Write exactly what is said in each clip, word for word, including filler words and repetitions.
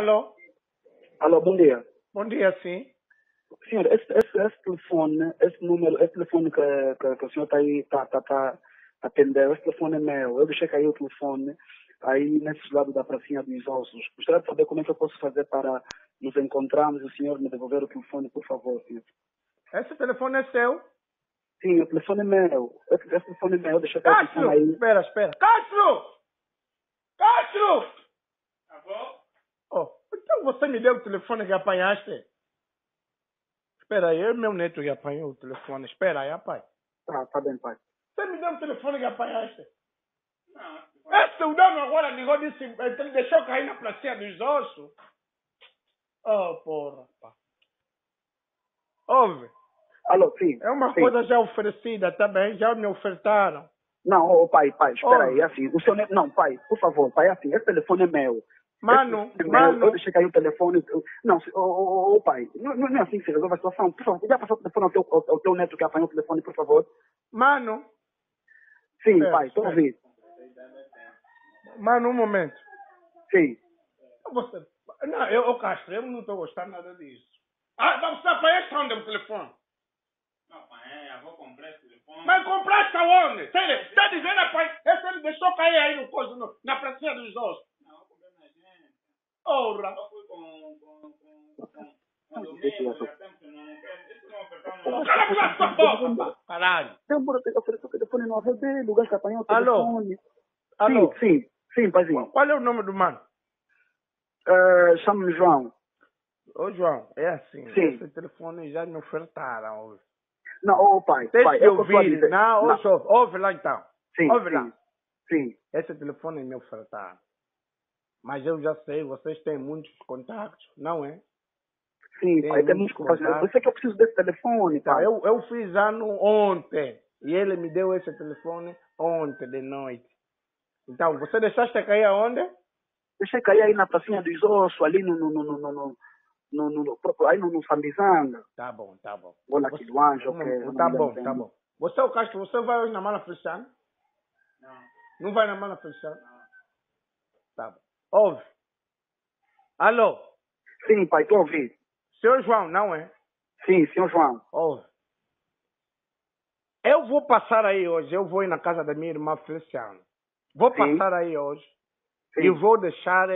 Alô? Alô, bom dia. Bom dia, sim. Senhor, esse, esse, esse telefone, esse número, esse telefone que, que, que o senhor está aí, está tá, tá, atendendo, esse telefone é meu. Eu deixei cair o telefone aí nesse lado da pracinha dos ossos. Gostaria de saber como é que eu posso fazer para nos encontrarmos e o senhor me devolver o telefone, por favor, senhor. Esse telefone é seu? Sim, o telefone é meu. Esse, esse telefone é meu, deixa eu cair o telefone aí. Espera, espera. Castro! Castro! Tá bom? Oh, então você me deu o telefone que apanhaste? Espera aí, eu e meu neto que apanhou o telefone. Espera aí, rapaz. Tá, tá bem, pai. Você me deu o telefone que apanhaste? Não. Esse o dono agora ligou e disse, ele deixou cair na pracinha dos ossos. Oh, porra, pá. Ouve. Alô, sim. É uma sim. coisa já oferecida, tá bem? Já me ofertaram. Não, oh, pai, pai, espera oh. aí, assim. O seu neto... Não, pai, por favor, pai, assim, esse telefone é meu. Mano, é, mano... Eu deixei cair o telefone... Eu, não, ô oh, oh, oh, pai, não, não é assim que se resolve a situação. Por favor, já passou o telefone ao teu, ao, ao teu neto que apanhou o telefone, por favor. Mano... Sim, Deus, pai, estou ouvindo. Mano, um momento. Sim. Você... Não, eu, eu Castro, eu não estou gostando nada disso. Ah, você apanhaste onde o telefone? Não apanhei, eu vou comprar esse telefone. Mas compraste aonde? Está dizendo, rapaz, esse ele deixou cair aí no coisa, no, na pracinha dos ossos. Não, eu comprei na gente. Ora. Eu fui com, com, com, com, com o domingo, já temos que não ofertar. Cala a tua boca, rapaz. Caralho. Eu vou oferecer o telefone no avô dele, o gajo que apanhou o telefone. Alô? Sim, sim, sim, paizinho. Qual é o nome do mano? Uh, Chamo-me João. Ô oh, João, é assim, Sim. esse telefone já me ofertaram hoje. Não, ô oh, pai, Deixa pai, eu ouvir. Não, não. Ouve, ouve lá então. Sim, ouve sim, lá. Sim. Esse telefone me ofertaram. Mas eu já sei, vocês têm muitos contactos, não é? Sim, tem pai, tem muitos contactos. Você que eu preciso desse telefone, então, pai. Eu, eu fiz ano ontem e ele me deu esse telefone ontem de noite. Então, você deixaste cair aonde? Deixei cair aí na pracinha dos ossos, ali no... no, no, no, no... No, no, no, aí no Sambizanga. Tá bom, tá bom. Olha aqui do anjo, ok. Tá bom, tá bom. Você, o Castro, você vai hoje na Mala Fechada? Não. Não vai na Mala Fechada? Não. Tá bom. Ouve. Alô? Sim, pai, tô ouvindo. Senhor João, não é? Sim, senhor João. Ouve. Eu vou passar aí hoje, eu vou ir na casa da minha irmã Feliciana. Vou Sim. passar aí hoje Sim. e vou deixar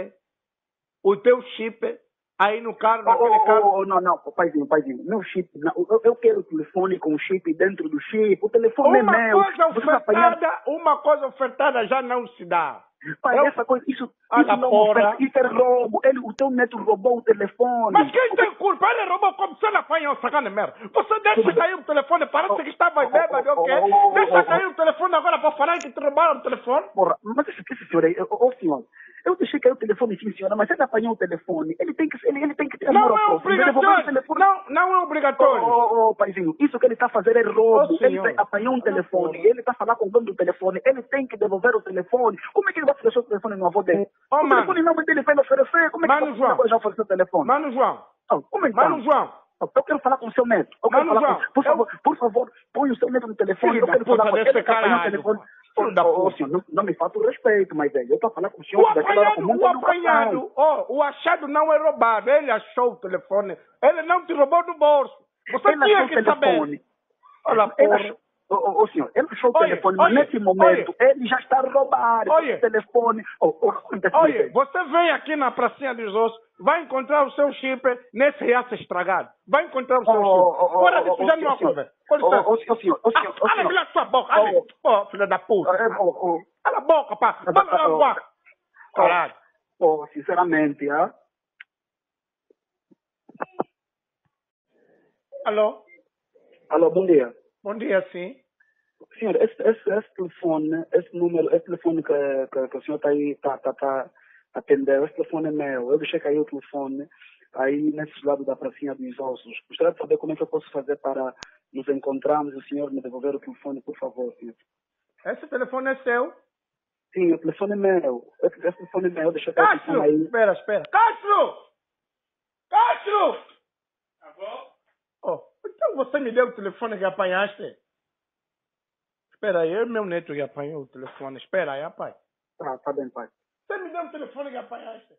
o teu chip... Aí no carro, naquele oh, oh, carro... Oh, oh, não, não, paizinho, paizinho, meu chip, não. Eu, eu quero o telefone com o chip dentro do chip, o telefone uma é meu. Coisa ofertada, uma coisa ofertada já não se dá. Pai, eu... essa coisa, isso, isso não oferta, isso é roubo, ele, o teu neto roubou o telefone. Mas quem tem culpa? Ele roubou como se ele apanhou, sacana merda. Você deixa cair o telefone, parece que estava bêbado, o quê? Deixa cair o telefone agora para falar que te roubaram o telefone? Porra, mas esse senhor aí, ô senhor... Eu deixei cair o telefone, sim, senhora, mas ele apanhou o telefone. Ele tem que, ele, ele tem que ter amor ao próximo. Não, não é obrigatório. Ô, oh, oh, oh, paizinho, isso que ele está a fazer é roubo. Oh, ele apanhou um telefone, oh, ele está a falar com o dono do telefone. Ele tem que devolver o telefone. Como é que ele vai deixar o telefone no avô dele? Oh, o mano. telefone não dele vai oferecer. Como é que ele vai oferecer o telefone? Mano João. Oh, como é que Mano tá? João. Eu quero falar com o seu neto. Eu quero Mano falar João, com... Por favor, eu... por favor, põe o seu neto no telefone. Filho eu quero falar com ele. Caralho, o telefone. Filho oh, da oh, senhor, não, não me falta o respeito, mas é, eu estou falando com o senhor. O apanhado, o apanhado. Oh, o achado não é roubado. Ele achou o telefone. Ele não te roubou do bolso. Você ele tinha que telefone. saber. Olha, porra. Achou... Ô oh, oh, senhor, ele achou oye, o telefone, mas nesse momento oye. ele já está roubado. O telefone. Oh, oh, Olha, você vem aqui na pracinha dos ossos, vai encontrar o seu chip nesse reaço estragado. Vai encontrar o seu oh, chip. Oh, oh, Fora disso, oh, já oh, não acorda. Ô senhor, senhor, ô senhor. Olha lá a sua boca, olha. Oh, oh, filha da puta. Olha oh, oh, oh. a boca, pá. Olha a boca. Caralho. Oh, sinceramente, ah. Alô? Alô, bom dia. Bom dia, sim. Senhor, esse, esse, esse telefone, esse número, esse telefone que, que, que o senhor está aí, está tá, tá, atendendo, esse telefone é meu. Eu deixei cair o telefone aí nesse lado da pracinha dos ossos. Gostaria de saber como é que eu posso fazer para nos encontrarmos e o senhor me devolver o telefone, por favor, senhor. Esse telefone é seu? Sim, o telefone é meu. Esse, esse telefone é meu, deixa eu cair o telefone aí. Espera, espera. Castro! Castro! Tá bom? Oh. Então você me deu o telefone que apanhaste? Espera aí, eu e meu neto que apanhou o telefone. Espera aí, rapaz. Tá, tá bem, pai. Você me deu o telefone que apanhaste?